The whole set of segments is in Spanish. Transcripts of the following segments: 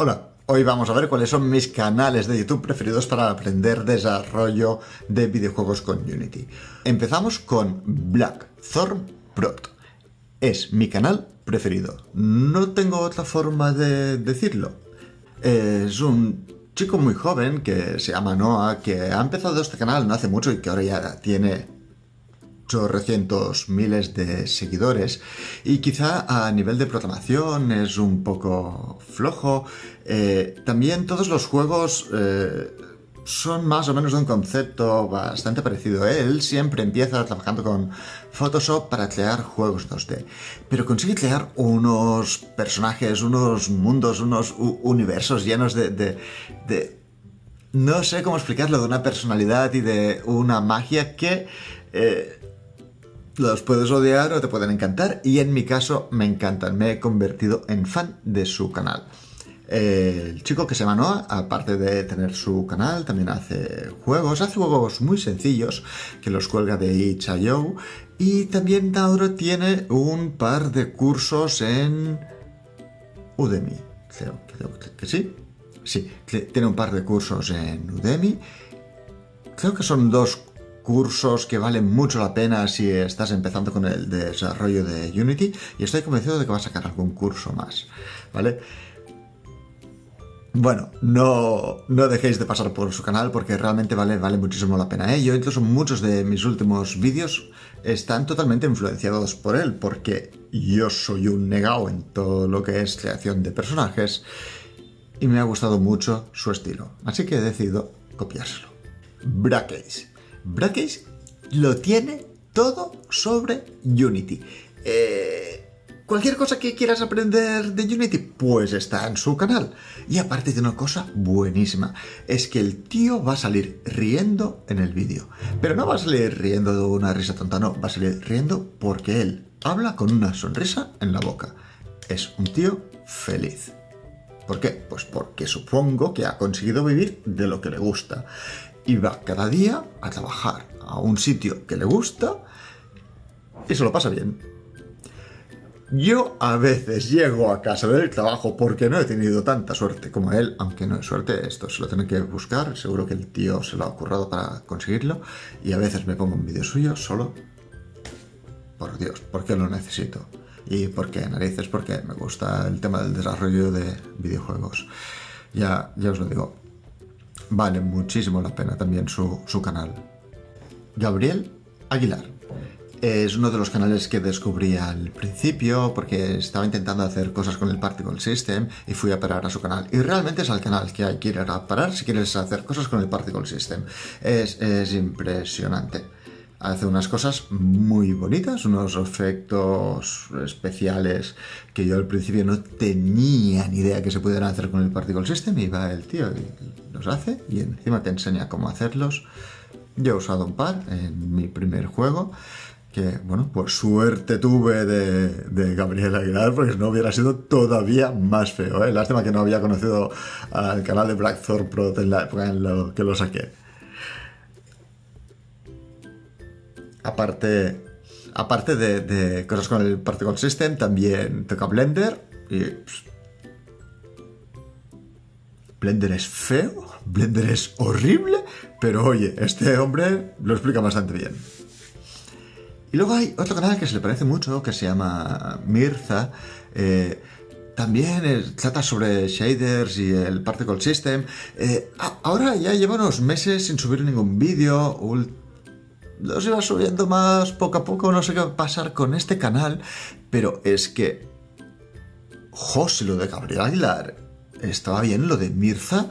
Hola, hoy vamos a ver cuáles son mis canales de YouTube preferidos para aprender desarrollo de videojuegos con Unity. Empezamos con Blackthornprod. Es mi canal preferido. No tengo otra forma de decirlo. Es un chico muy joven que se llama Noah, que ha empezado este canal no hace mucho y que ahora ya tiene 800 miles de seguidores, y quizá a nivel de programación es un poco flojo. También todos los juegos son más o menos de un concepto bastante parecido. Él siempre empieza trabajando con Photoshop para crear juegos 2D, pero consigue crear unos personajes, unos mundos, unos universos llenos de no sé cómo explicarlo, de una personalidad y de una magia que los puedes odiar o te pueden encantar, y en mi caso me encantan. Me he convertido en fan de su canal. El chico que se llama Noah, aparte de tener su canal, también hace juegos muy sencillos que los cuelga de itch.io, y también ahora tiene un par de cursos en Udemy, creo que sí. Sí, tiene un par de cursos en Udemy. Creo que son dos cursos que valen mucho la pena si estás empezando con el desarrollo de Unity, y estoy convencido de que va a sacar algún curso más, ¿vale? Bueno, no dejéis de pasar por su canal porque realmente vale muchísimo la pena. Yo incluso muchos de mis últimos vídeos están totalmente influenciados por él, porque yo soy un negado en todo lo que es creación de personajes y me ha gustado mucho su estilo, así que he decidido copiárselo. Brackeys lo tiene todo sobre Unity. Cualquier cosa que quieras aprender de Unity, pues está en su canal. Y aparte de una cosa buenísima, es que el tío va a salir riendo en el vídeo. Pero no va a salir riendo de una risa tonta, no. Va a salir riendo porque él habla con una sonrisa en la boca. Es un tío feliz. ¿Por qué? Pues porque supongo que ha conseguido vivir de lo que le gusta. Y va cada día a trabajar a un sitio que le gusta y se lo pasa bien. Yo a veces llego a casa del trabajo porque no he tenido tanta suerte como él, aunque no es suerte, esto se lo tiene que buscar, seguro que el tío se lo ha currado para conseguirlo, y a veces me pongo un vídeo suyo solo, por Dios, porque lo necesito. Y porque narices, porque me gusta el tema del desarrollo de videojuegos. Ya os lo digo. Vale muchísimo la pena también su canal. Gabriel Aguilar es uno de los canales que descubrí al principio porque estaba intentando hacer cosas con el Particle System y fui a parar a su canal, y realmente es al canal que hay que ir a parar si quieres hacer cosas con el Particle System. Es impresionante. Hace unas cosas muy bonitas, unos efectos especiales que yo al principio no tenía ni idea que se pudieran hacer con el Particle System, y va el tío y los hace, y encima te enseña cómo hacerlos. Yo he usado un par en mi primer juego, que bueno, pues suerte tuve de Gabriel Aguilar, porque si no hubiera sido todavía más feo, ¿eh? Lástima que no había conocido al canal de Blackthornprod en la época en la que lo saqué. Aparte de cosas con el Particle System, también toca Blender. Y Blender es feo, Blender es horrible, pero oye, este hombre lo explica bastante bien. Y luego hay otro canal que se le parece mucho, que se llama Mirza. También trata sobre shaders y el Particle System. Ahora ya lleva unos meses sin subir ningún vídeo. Los iba subiendo más poco a poco, no sé qué va a pasar con este canal, pero es que, si lo de Gabriel Aguilar estaba bien, lo de Mirza,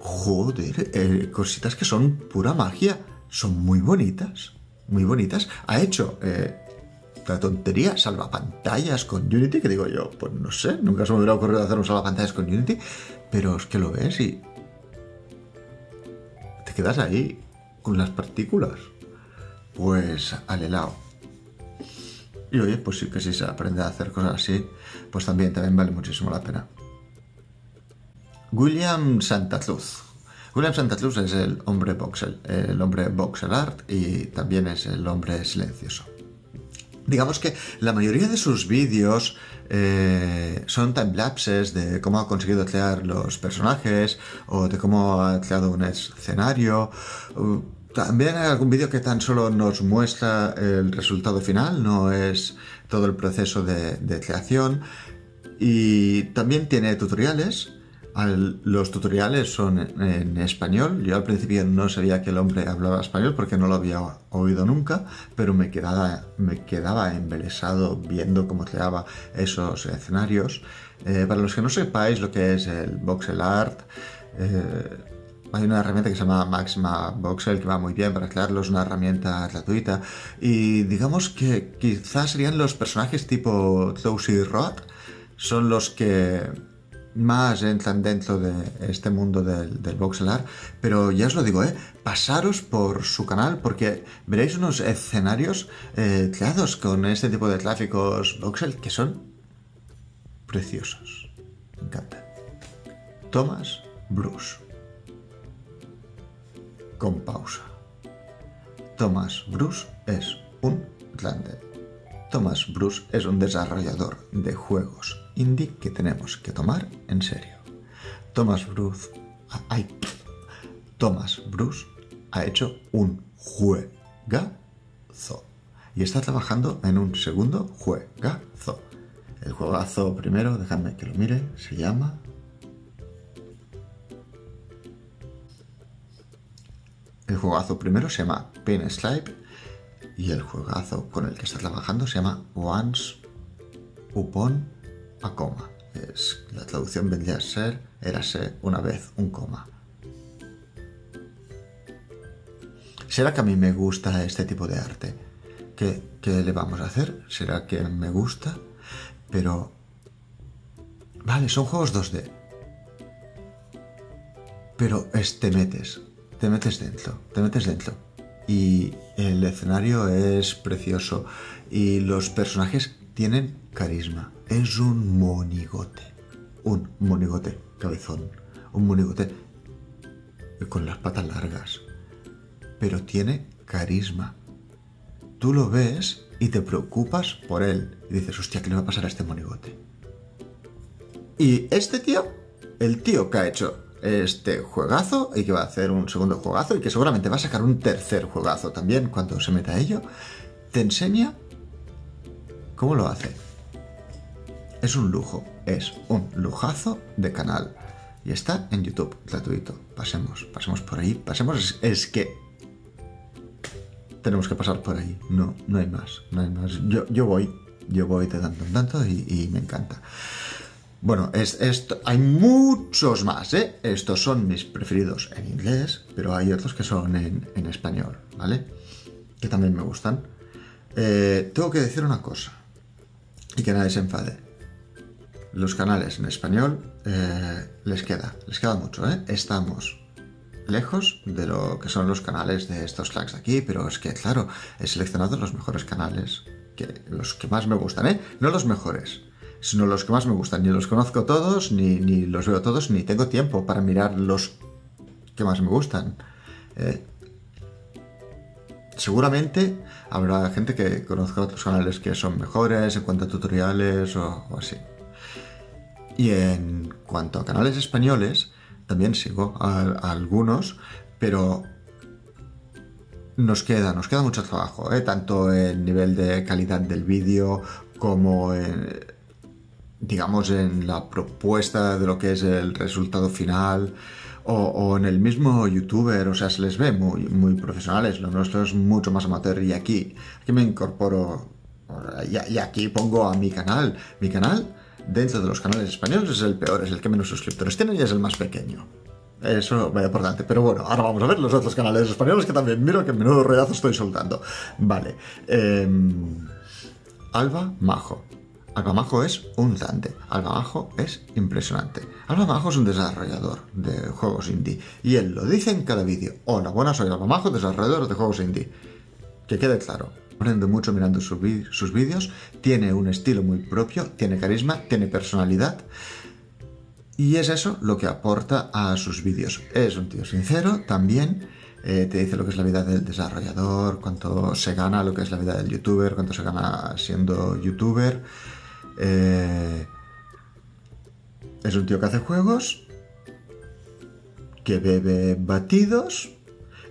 joder, cositas que son pura magia, son muy bonitas, muy bonitas. Ha hecho la tontería salvapantallas con Unity, que digo yo, pues no sé, nunca se me hubiera ocurrido hacer un salvapantallas con Unity, pero es que lo ves y te quedas ahí con las partículas. Pues al helado. Y oye, pues sí que si se aprende a hacer cosas así, pues también vale muchísimo la pena. William Santa Cruz. William Santa Cruz es el hombre voxel art, y también es el hombre silencioso. Digamos que la mayoría de sus vídeos son timelapses de cómo ha conseguido crear los personajes o de cómo ha creado un escenario. También hay algún vídeo que tan solo nos muestra el resultado final, no es todo el proceso de creación. Y también tiene tutoriales. Los tutoriales son en español. Yo al principio no sabía que el hombre hablaba español porque no lo había oído nunca, pero me quedaba embelesado viendo cómo creaba esos escenarios. Para los que no sepáis lo que es el voxel art, hay una herramienta que se llama Maxima Voxel que va muy bien para crearlo, es una herramienta gratuita. Y digamos que quizás serían los personajes tipo Tlouzi y Rod, son los que más entran dentro de este mundo del voxel art. Pero ya os lo digo, pasaros por su canal porque veréis unos escenarios creados con este tipo de gráficos voxel que son preciosos. Me encanta. Thomas Brush. Con pausa. Thomas Brush es un grande. Thomas Brush es un desarrollador de juegos indie que tenemos que tomar en serio. Thomas Brush ha hecho un juegazo y está trabajando en un segundo juegazo. El juegazo primero, dejadme que lo mire, se llama Pinstripe. Y el juegazo con el que está trabajando se llama Once Upon a Coma. La traducción vendría a ser érase una vez un coma. ¿Será que a mí me gusta este tipo de arte? ¿Qué le vamos a hacer? ¿Será que me gusta? Pero... vale, son juegos 2D. Pero te metes dentro. Y el escenario es precioso y los personajes tienen carisma. Es un monigote cabezón, un monigote con las patas largas, pero tiene carisma. Tú lo ves y te preocupas por él y dices, hostia, ¿qué le va a pasar a este monigote? Y este tío, el tío que ha hecho este juegazo y que va a hacer un segundo juegazo y que seguramente va a sacar un tercer juegazo también cuando se meta a ello, te enseña cómo lo hace. Es un lujo, es un lujazo de canal y está en YouTube gratuito. Pasemos por ahí, es que tenemos que pasar por ahí, no hay más, yo voy de tanto en tanto y me encanta. Bueno, hay muchos más, ¿eh? Estos son mis preferidos en inglés, pero hay otros que son en español, ¿vale? Que también me gustan. Tengo que decir una cosa, y que nadie se enfade. Los canales en español les queda mucho, ¿eh? Estamos lejos de lo que son los canales de estos slacks de aquí, pero es que, claro, he seleccionado los mejores canales, los que más me gustan, ¿eh? No los mejores, sino los que más me gustan. Ni los conozco todos, ni los veo todos, ni tengo tiempo para mirar los que más me gustan. Seguramente habrá gente que conozca otros canales que son mejores en cuanto a tutoriales o así. Y en cuanto a canales españoles, también sigo a algunos, pero nos queda mucho trabajo, tanto en nivel de calidad del vídeo como en... digamos en la propuesta de lo que es el resultado final o en el mismo youtuber. O sea, se les ve muy profesionales. Lo nuestro es mucho más amateur y aquí me incorporo y aquí pongo a mi canal dentro de los canales españoles es el peor, es el que menos suscriptores tiene y es el más pequeño. Eso vaya por delante, pero bueno, ahora vamos a ver los otros canales españoles que también miro, que menudo rollazo estoy soltando. Vale, Alva Majo. Alva Majo es un dante, Alva Majo es impresionante. Alva Majo es un desarrollador de juegos indie y él lo dice en cada vídeo. Hola, buenas, soy Alva Majo, desarrollador de juegos indie. Que quede claro, aprendo mucho mirando sus vídeos, tiene un estilo muy propio, tiene carisma, tiene personalidad y es eso lo que aporta a sus vídeos. Es un tío sincero también, te dice lo que es la vida del desarrollador, cuánto se gana lo que es la vida del youtuber, cuánto se gana siendo youtuber. Es un tío que hace juegos, que bebe batidos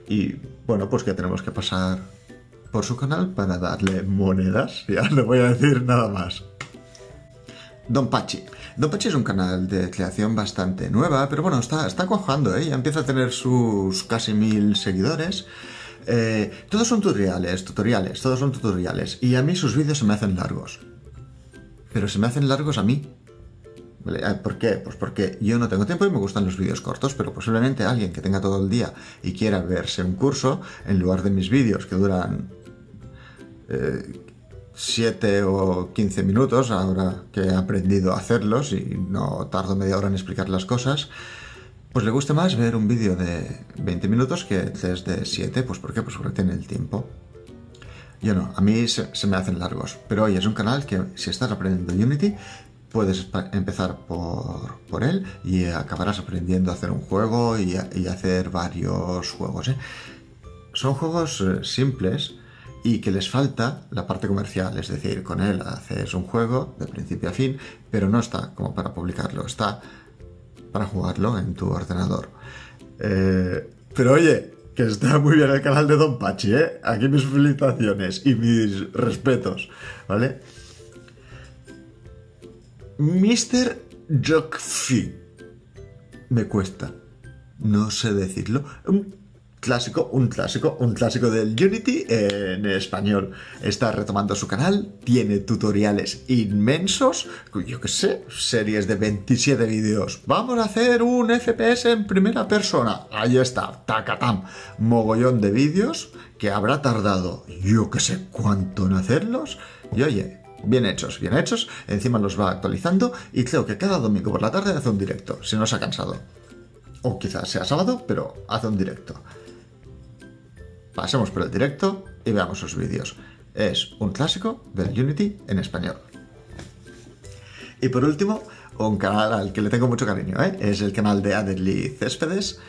y bueno, pues que tenemos que pasar por su canal para darle monedas. Ya no voy a decir nada más. Don Pachi. Don Pachi es un canal de creación bastante nueva, pero bueno, está cuajando, ¿eh? Ya empieza a tener sus casi 1000 seguidores. Todos son tutoriales, todos son tutoriales. Y a mí sus vídeos se me hacen largos. Pero se me hacen largos a mí. ¿Vale? ¿Por qué? Pues porque yo no tengo tiempo y me gustan los vídeos cortos, pero posiblemente alguien que tenga todo el día y quiera verse un curso, en lugar de mis vídeos que duran 7 o 15 minutos, ahora que he aprendido a hacerlos y no tardo media hora en explicar las cosas, pues le gusta más ver un vídeo de 20 minutos que 3 de 7, pues ¿por qué? Pues porque tiene el tiempo. Yo no, a mí se me hacen largos, pero hoy es un canal que si estás aprendiendo Unity puedes empezar por él y acabarás aprendiendo a hacer un juego y hacer varios juegos, ¿eh? Son juegos simples y que les falta la parte comercial, es decir, con él haces un juego de principio a fin, pero no está como para publicarlo, está para jugarlo en tu ordenador. Pero oye, que está muy bien el canal de Don Pachi, ¿eh? Aquí mis felicitaciones y mis respetos, ¿vale? MrJocyf. Me cuesta, no sé decirlo. Un clásico del Unity en español. Está retomando su canal, tiene tutoriales inmensos, yo qué sé, series de 27 vídeos. Vamos a hacer un FPS en primera persona. Ahí está, tacatam. Mogollón de vídeos que habrá tardado, yo qué sé cuánto en hacerlos. Y oye, bien hechos, bien hechos. Encima los va actualizando y creo que cada domingo por la tarde hace un directo, si no se ha cansado. O quizás sea sábado, pero hace un directo. Pasemos por el directo y veamos sus vídeos. Es un clásico del Unity en español. Y por último, un canal al que le tengo mucho cariño, ¿eh? Es el canal de Adderly Céspedes.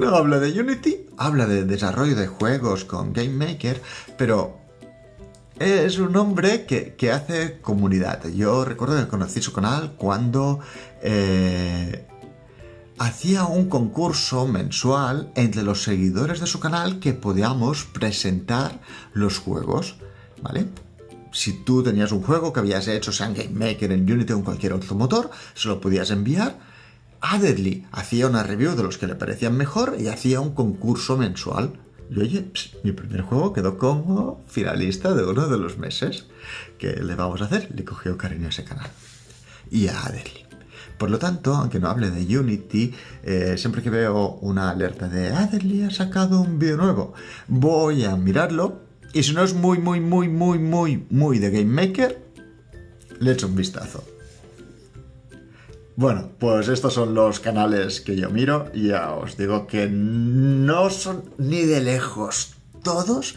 No habla de Unity, habla de desarrollo de juegos con GameMaker, pero es un hombre que hace comunidad. Yo recuerdo que conocí su canal cuando hacía un concurso mensual entre los seguidores de su canal que podíamos presentar los juegos, ¿vale? Si tú tenías un juego que habías hecho, sea en GameMaker, en Unity o en cualquier otro motor, se lo podías enviar. Adderly hacía una review de los que le parecían mejor y hacía un concurso mensual. Y oye, mi primer juego quedó como finalista de uno de los meses. ¿Qué le vamos a hacer? Le cogió cariño a ese canal y a Adderly. Por lo tanto, aunque no hable de Unity, siempre que veo una alerta de Adderly ha sacado un vídeo nuevo, voy a mirarlo y si no es muy de GameMaker, le echo un vistazo. Bueno, pues estos son los canales que yo miro y ya os digo que no son ni de lejos todos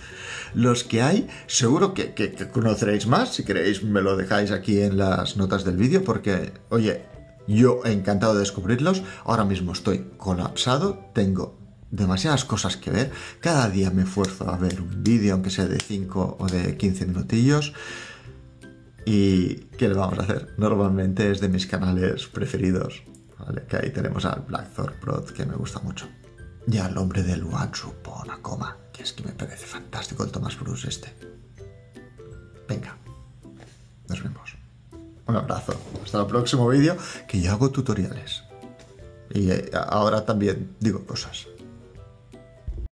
los que hay. Seguro que conoceréis más, si queréis me lo dejáis aquí en las notas del vídeo porque, oye, yo he encantado de descubrirlos, ahora mismo estoy colapsado, tengo demasiadas cosas que ver, cada día me esfuerzo a ver un vídeo, aunque sea de 5 o de 15 minutillos, y ¿qué le vamos a hacer? Normalmente es de mis canales preferidos, ¿vale? Que ahí tenemos al Blackthornprod, que me gusta mucho, y al hombre del Once Upon a Coma, que es que me parece fantástico el Thomas Brush este. Venga, nos vemos. Un abrazo, hasta el próximo vídeo, que yo hago tutoriales. Y ahora también digo cosas.